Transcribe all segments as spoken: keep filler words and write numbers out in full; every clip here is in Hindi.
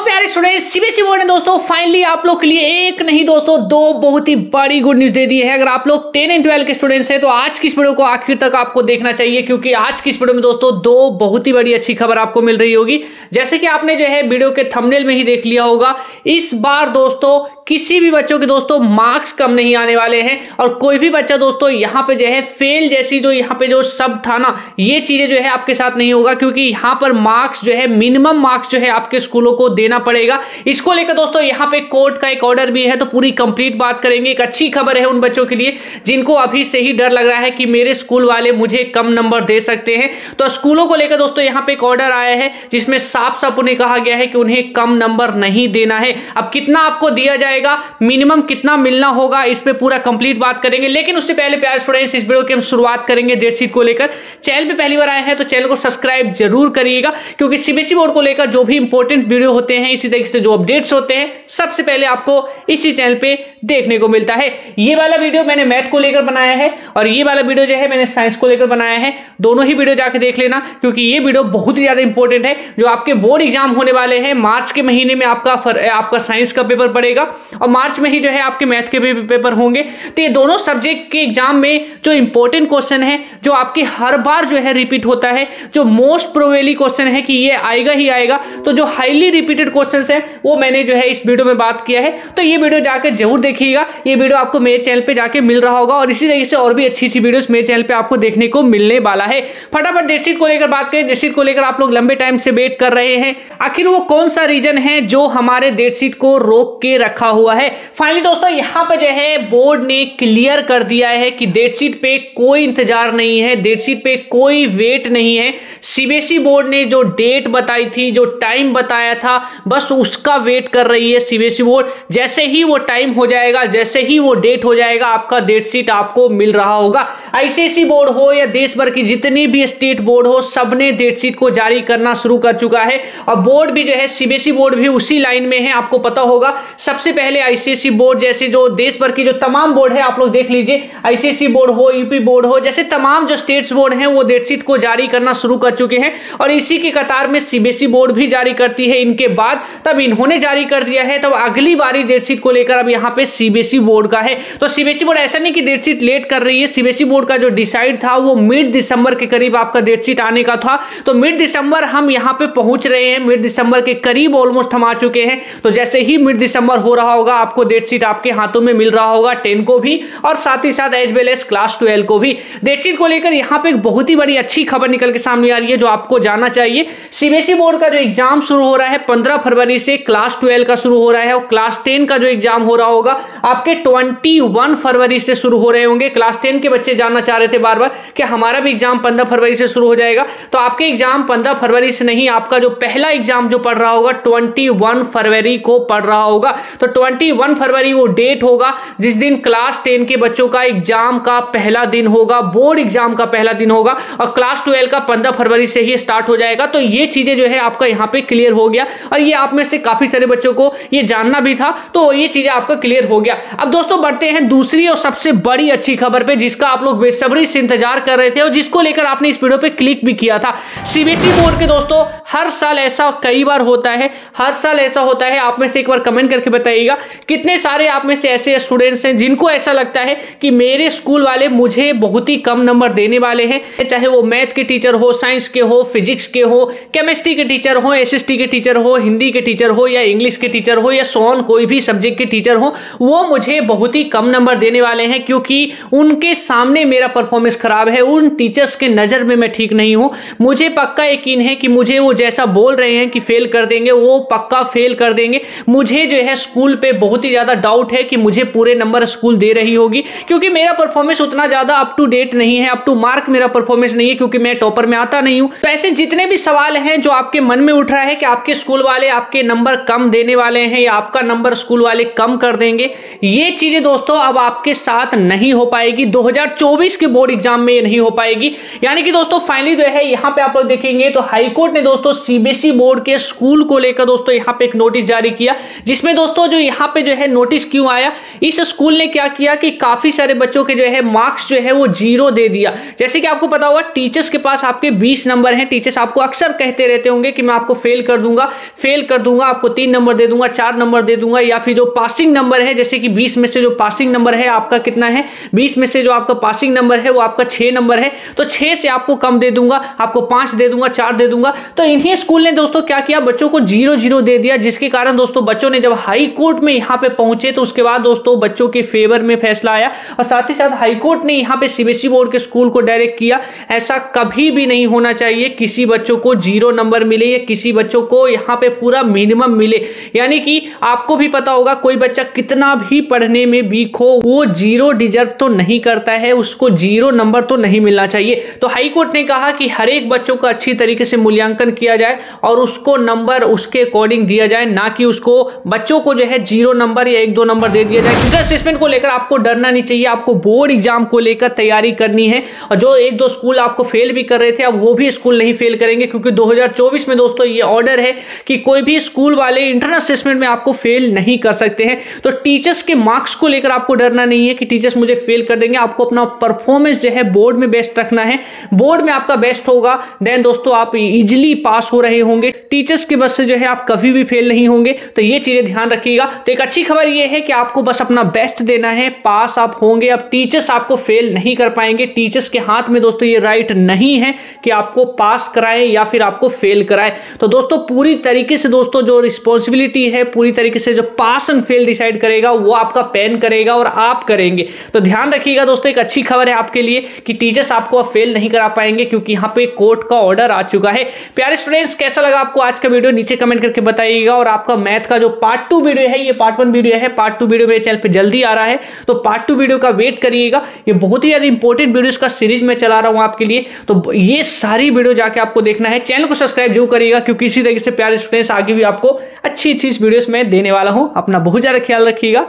हेलो प्यारे स्टूडेंट्स, सीबीएसई बोर्ड ने दोस्तों फाइनली आप लोग के लिए एक नहीं दोस्तों दो बहुत ही बड़ी गुड न्यूज दे दी है। अगर आप लोग टेन एंड ट्वेल्व के स्टूडेंट्स हैं तो आज की इस वीडियो को आखिर तक आपको देखना चाहिए, क्योंकि आज की इस वीडियो में दोस्तों दो बहुत ही बड़ी अच्छी खबर आपको मिल रही होगी। जैसे कि आपने जो है वीडियो के थंबनेल में ही देख लिया होगा, इस बार दोस्तों किसी भी बच्चों के दोस्तों मार्क्स कम नहीं आने वाले हैं और कोई भी बच्चा दोस्तों यहाँ पे जो है फेल जैसी जो यहाँ पे जो शब्द था ना, ये चीजें जो है आपके साथ नहीं होगा, क्योंकि यहाँ पर मार्क्स जो है मिनिमम मार्क्स जो है आपके स्कूलों को देना पड़ेगा। इसको लेकर दोस्तों यहाँ पे कोर्ट का एक ऑर्डर भी है, तो पूरी कंप्लीट बात करेंगे। एक अच्छी खबर है उन बच्चों के लिए जिनको अभी से ही डर लग रहा है कि मेरे स्कूल वाले मुझे कम नंबर दे सकते हैं। तो स्कूलों को लेकर दोस्तों यहाँ पे एक ऑर्डर आया है जिसमें साफ साफ उन्हें कहा गया है कि उन्हें कम नंबर नहीं देना है। अब कितना आपको दिया जाए, मिनिमम कितना मिलना होगा, इस पे पूरा कंप्लीट बात करेंगे। लेकिन उससे पहले प्यारे स्टूडेंट्स, इस वीडियो की हम शुरुआत करेंगे डेट शीट को लेकर। चैनल पे पहली बार आए हैं तो चैनल को सब्सक्राइब जरूर करिएगा, क्योंकि सीबीएसई बोर्ड को लेकर जो भी इंपॉर्टेंट वीडियो होते हैं, इसी तरीके से जो अपडेट्स होते हैं, सबसे पहले आपको इसी चैनल पे देखने को मिलता है। ये वाला वीडियो मैंने मैथ को लेकर बनाया है और ये वाला वीडियो जो है मैंने साइंस को लेकर बनाया है। दोनों ही वीडियो जाकर देख लेना, क्योंकि ये वीडियो बहुत ही ज्यादा इंपॉर्टेंट है। जो आपके बोर्ड एग्जाम होने वाले हैं मार्च के महीने में, आपका आपका साइंस का पेपर पड़ेगा और मार्च में ही जो है आपके मैथ के भी पेपर होंगे। तो ये दोनों सब्जेक्ट के एग्जाम में जो इंपॉर्टेंट क्वेश्चन है, जो आपके हर बार जो है रिपीट होता है, जो मोस्ट प्रोबेबली क्वेश्चन है कि ये आएगा ही आएगा, तो जो हाईली रिपीटेड क्वेश्चंस है वो मैंने जो है इस वीडियो में बात किया है। तो ये वीडियो जाकर जरूर देखिएगा, ये वीडियो आपको मेरे चैनल पर जाकर मिल रहा होगा और इसी तरीके से और भी अच्छी अच्छी वीडियो मेरे चैनल पर आपको देखने को मिलने वाला है। फटाफट डेट शीट को लेकर बात करें। डेट शीट को लेकर आप लोग लंबे टाइम से वेट कर रहे हैं, आखिर वो कौन सा रीजन है जो हमारे डेट शीट को रोक के रखा हुआ है। फाइनली दोस्तों यहां पर जो है बोर्ड ने क्लियर कर दिया है कि डेट शीट पे कोई इंतजार नहीं है, डेट शीट पे कोई वेट नहीं है। सीबीएसई बोर्ड ने जो डेट बताई थी, जो टाइम बताया था, बस उसका वेट कर रही है सीबीएसई बोर्ड। जैसे ही वो टाइम हो जाएगा, जैसे ही वो डेट हो जाएगा, आपका डेट शीट आपको मिल रहा होगा। आईसीएसई बोर्ड हो या देश भर की जितनी भी स्टेट बोर्ड हो, सबने डेट शीट को जारी करना शुरू कर चुका है और बोर्ड भी जो है सीबीएसई बोर्ड भी उसी लाइन में है। आपको पता होगा सबसे पहले आईसीएसई बोर्ड, जैसे जो देश भर की जो तमाम बोर्ड है, आप लोग देख लीजिए, आईसीएसई बोर्ड हो, यूपी बोर्ड हो, जैसे तमाम जो स्टेट्स बोर्ड हैं वो डेट शीट को जारी करना शुरू कर चुके हैं और इसी की कतार में सीबीएसई बोर्ड भी जारी करती है। इनके बाद तब इन्होंने जारी कर दिया है, तब अगली बारी डेट शीट को लेकर अब यहाँ पे सीबीएसई बोर्ड का है। तो सीबीएसई बोर्ड ऐसा नहीं कि डेट शीट लेट कर रही है, सीबीएसई बोर्ड का जो डिसाइड था वो मिड दिसंबर के करीब आपका डेट शीट आने का था। तो मिड दिसंबर हम यहाँ पे पहुंच रहे हैं, मिड दिसंबर के करीब ऑलमोस्ट हम आ चुके हैं। तो जैसे ही मिड दिसंबर हो रहा होगा, आपको डेट शीट आपके हाथों में मिल रहा होगा, टेन को भी और साथ ही साथ as well as class twelve को भी। डेट शीट को लेकर यहाँ पे एक बहुत ही बड़ी अच्छी खबर निकल के सामने आ रही है जो आपको जानना चाहिए। सीबीएसई बोर्ड का जो एग्जाम शुरू हो रहा है पंद्रह फरवरी से क्लास ट्वेल्व का शुरू हो रहा है और क्लास टेन का जो एग्जाम हो रहा होगा आपके ट्वेंटी वन फरवरी से शुरू हो रहे होंगे। क्लास टेन के बच्चे जानना चाह रहे थे बार बार कि हमारा भी एग्जाम पंद्रह फरवरी से शुरू हो जाएगा। तो आपके एग्जाम पंद्रह फरवरी से नहीं, आपका जो पहला एग्जाम जो पढ़ रहा होगा ट्वेंटी वन फरवरी को पढ़ रहा होगा। तो इक्कीस फरवरी वो डेट होगा जिस दिन क्लास टेन के बच्चों का एग्जाम का पहला दिन होगा, बोर्ड एग्जाम का पहला दिन होगा और क्लास ट्वेल्व का पंद्रह फरवरी से ही स्टार्ट हो जाएगा। तो ये चीजें जो है आपका यहाँ पे क्लियर हो गया और ये आप में से काफी सारे बच्चों को ये जानना भी था, तो ये चीजें आपका क्लियर हो गया। अब दोस्तों बढ़ते हैं दूसरी और सबसे बड़ी अच्छी खबर पर, जिसका आप लोग बेसब्री से इंतजार कर रहे थे और जिसको लेकर आपने इस वीडियो पर क्लिक भी किया था। सीबीएसई बोर्ड के दोस्तों हर साल ऐसा कई बार होता है, हर साल ऐसा होता है, आप में से एक बार कमेंट करके बताइएगा कितने सारे आप में से ऐसे स्टूडेंट्स हैं जिनको ऐसा लगता है कि मेरे स्कूल वाले मुझे बहुत ही कम नंबर देने वाले हैं। चाहे वो मैथ के टीचर हो, साइंस के हो, फिजिक्स के हो, केमिस्ट्री के टीचर हो, एसएसटी के टीचर हो, हिंदी के टीचर हो या इंग्लिश के टीचर हो या सोन कोई भी सब्जेक्ट के टीचर हो, वो मुझे बहुत ही कम नंबर देने वाले हैं क्योंकि उनके सामने मेरा परफॉर्मेंस खराब है, उन टीचर्स के नज़र में मैं ठीक नहीं हूँ। मुझे पक्का यकीन है कि मुझे वो जैसा बोल रहे हैं कि फेल कर देंगे, वो पक्का फेल कर देंगे। मुझे जो है स्कूल पे बहुत ही ज्यादा डाउट है कि मुझे पूरे नंबर स्कूल दे रही होगी, क्योंकि मेरा परफॉर्मेंस उतना ज्यादा अप टू डेट नहीं है, अप टू मार्क मेरा परफॉर्मेंस नहीं है, क्योंकि मैं टॉपर में आता नहीं हूं। तो ऐसे जितने भी सवाल हैं जो आपके मन में उठ रहा है कि आपके स्कूल वाले आपके नंबर कम देने वाले हैं या आपका नंबर स्कूल वाले कम कर देंगे, ये चीजें दोस्तों अब आपके साथ नहीं हो पाएगी। दो हजार चौबीस के बोर्ड एग्जाम में ये नहीं हो पाएगी। यानी कि दोस्तों फाइनली जो है यहाँ पे आप लोग देखेंगे तो हाईकोर्ट ने दोस्तों सीबीएसई बोर्ड के स्कूल को लेकर दोस्तों यहाँ पे एक नोटिस जारी किया, जिसमें दोस्तों जो यहाँ पे जो है नोटिस क्यों आया, इस स्कूल ने क्या किया कि काफी सारे बच्चों के जो है मार्क्स जो है वो जीरो दे दिया। जैसे कि आपको पता होगा टीचर्स के पास आपके बीस नंबर हैं, टीचर्स आपको अक्सर कहते रहते होंगे कि मैं आपको फेल कर दूंगा फेल कर दूंगा आपको तीन नंबर दे दूंगा, चार नंबर दे दूंगा, या फिर जो पासिंग नंबर है जैसे कि बीस में से जो पासिंग नंबर है आपका कितना है, बीस में से जो आपका पासिंग नंबर है वो आपका छह नंबर है, तो छह से आपको कम दे दूंगा, आपको पांच दे दूंगा, चार दे दूंगा। तो इन्हीं स्कूल ने दोस्तों क्या किया, बच्चों को जीरो जीरो दे दिया, जिसके कारण दोस्तों बच्चों ने जब हाई कोर्ट में यहाँ पे पहुंचे तो उसके बाद दोस्तों बच्चों के फेवर में फैसला आया और साथ ही साथ हाईकोर्ट ने यहाँ पे सीबीएसई बोर्ड के स्कूल को डायरेक्ट किया, ऐसा कभी भी नहीं होना चाहिए किसी बच्चों को जीरो नंबर मिले या किसी बच्चों को यहाँ पे पूरा मिनिमम मिले। यानी कि आपको भी पता होगा कोई बच्चा कितना भी पढ़ने में वीक हो वो जीरो डिजर्व तो नहीं करता है, उसको जीरो नंबर तो नहीं मिलना चाहिए। तो हाईकोर्ट ने कहा कि हर एक बच्चों का अच्छी तरीके से मूल्यांकन किया जाए और उसको नंबर उसके अकॉर्डिंग दिया जाए, ना कि उसको बच्चों को जो है जीरो नंबर या एक दो नंबर दे दिया जाए। टीचर असेसमेंट को लेकर आपको डरना नहीं चाहिए, आपको बोर्ड एग्जाम को लेकर तैयारी करनी है और जो एक दो स्कूल आपको फेल भी कर रहे थे अब वो भी स्कूल नहीं फेल करेंगे, क्योंकि दो हज़ार चौबीस में दोस्तों ये ऑर्डर है कि कोई भी स्कूल वाले इंटरनल असेसमेंट में आपको फेल नहीं कर सकते हैं। तो टीचर्स के मार्क्स को लेकर आपको डरना नहीं है कि टीचर्स मुझे फेल कर देंगे, आपको अपना परफॉर्मेंस जो है बोर्ड में बेस्ट रखना है, बोर्ड में आपका बेस्ट होगा देन दोस्तों आप इजिली पास हो रहे होंगे, टीचर्स के बस से जो है आप कभी भी फेल नहीं होंगे। तो ये चीजें ध्यान रखिएगा। तो एक अच्छी खबर यह है कि आपको बस अपना बेस्ट देना है, पास आप होंगे, अब टीचर्स आपको फेल नहीं कर पाएंगे, टीचर्स के हाथ में दोस्तों ये राइट नहीं है कि आपको पास कराएं या फिर आपको फेल कराएं। तो दोस्तों पूरी तरीके से दोस्तों जो रिस्पॉन्सिबिलिटी है पूरी तरीके से जो पास एंड फेल डिसाइड करेगा वो आपका पेन करेगा और आप करेंगे। तो ध्यान रखिएगा दोस्तों, एक अच्छी खबर है आपके लिए कि टीचर्स आपको अब फेल नहीं करा पाएंगे क्योंकि यहाँ पे कोर्ट का ऑर्डर आ चुका है। प्यारे स्टूडेंट्स, कैसा लगा आपको आज का वीडियो नीचे कमेंट करके बताइएगा और आपका मैथ का जो पार्ट टू वीडियो है, ये पार्ट वन वीडियो है, पार्ट टू वीडियो मेरे चैनल पे जल्दी आ रहा है तो पार्ट टू वीडियो का वेट करिएगा। ये बहुत ही ज्यादा इंपॉर्टेंट वीडियोस का सीरीज में चला रहा हूं आपके लिए, तो ये सारी वीडियो जाके आपको देखना है, चैनल को सब्सक्राइब जरूर करिएगा क्योंकि इसी तरीके से प्यारे स्टूडेंट्स आगे भी आपको अच्छी अच्छी वीडियोस में देने वाला हूं। अपना बहुत ज्यादा ख्याल रखिएगा।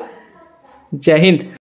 जय हिंद।